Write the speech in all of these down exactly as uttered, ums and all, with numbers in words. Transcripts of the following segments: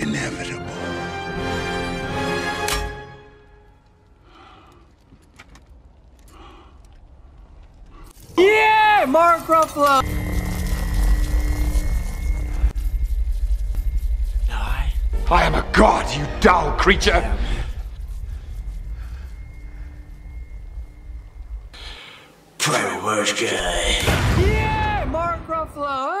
inevitable. Yeah, Mark Ruffalo. No, I... I am a god, you dull creature. Yeah. Primal Merch Guy. Yeah, Mark Ruffalo. Ah!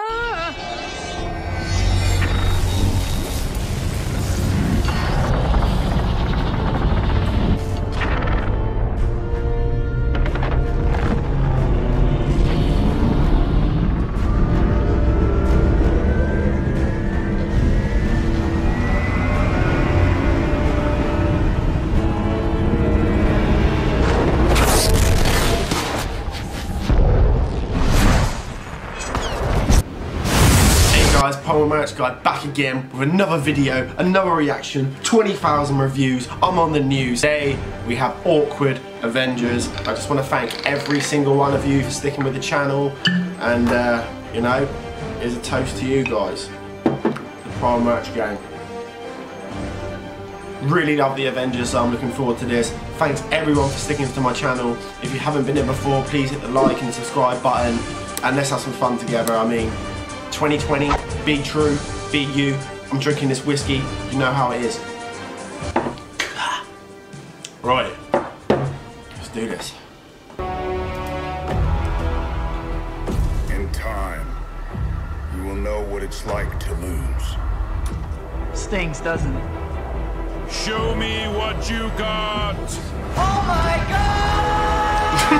Guys, Primal Merch Guy back again with another video, another reaction, twenty thousand reviews, I'm on the news. Today we have Awkward Avengers. I just want to thank every single one of you for sticking with the channel, and uh, you know, here's a toast to you guys, the Primal Merch Gang. Really love the Avengers, so I'm looking forward to this. Thanks everyone for sticking to my channel. If you haven't been here before, please hit the like and subscribe button, and let's have some fun together. I mean, twenty twenty, be true, be you. I'm drinking this whiskey, you know how it is. Right, let's do this. In time, you will know what it's like to lose. Stings, doesn't it? Show me what you got! Oh my god!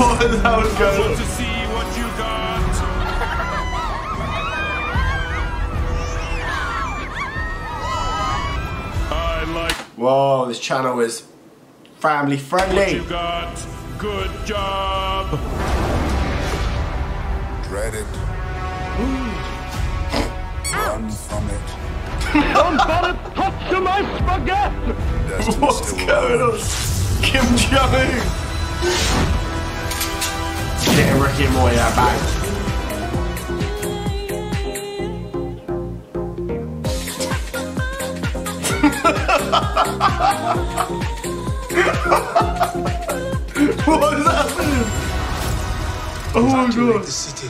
What the hell is going on? Whoa, this channel is family friendly. What you got? Good job. Dread it. Run from it. Somebody touch to my spaghetti. Destiny's What's going on? Kim Jong-un. Get Ricky and Morty out back. What is happening? Oh my god! The city.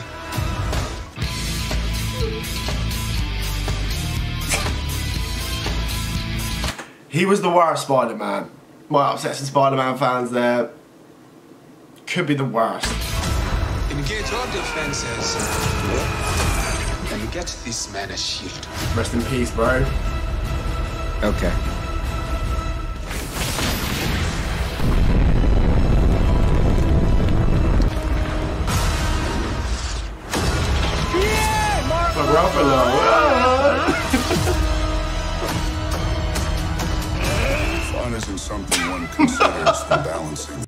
He was the worst Spider-Man. My upset some Spider-Man fans there. Could be the worst. Engage all defenses. And get this man a shield. Rest in peace, bro. Okay. Ruffalo. Fun isn't something one considers for balancing.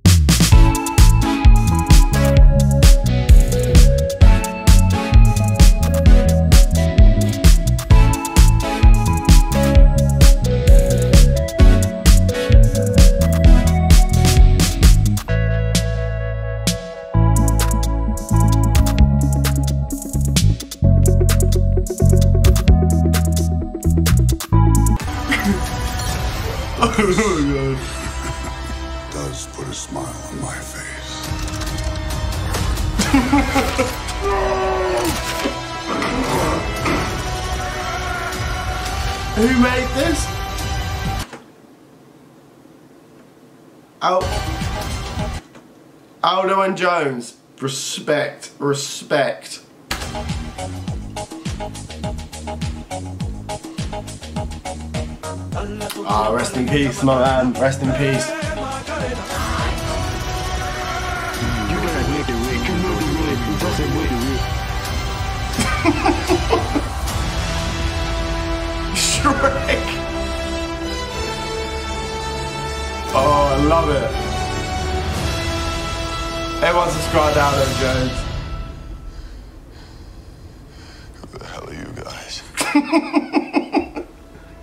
It does put a smile on my face. Who made this? Al Aldo and Jones. Respect, respect. Ah, oh, rest in peace, my man. Rest in peace. Shrek. Oh, I love it. Everyone subscribe to Aldo Jones. Who the hell are you guys?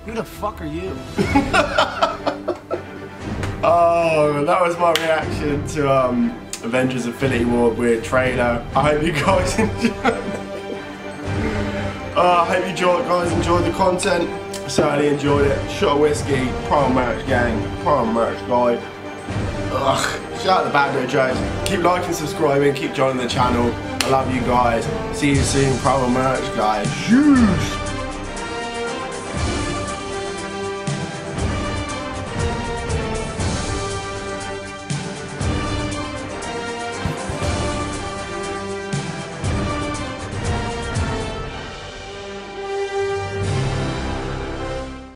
Who the fuck are you? Oh, that was my reaction to um, Avengers Infinity War weird trailer. I hope you guys enjoyed it. I uh, hope you guys enjoyed the content. I certainly enjoyed it. Shot whiskey, Primal Merch Gang, Primal Merch Guy. Ugh. Shout out to Aldo Jones. Keep liking, subscribing, keep joining the channel. I love you guys. See you soon, Primal Merch Guy. Huge.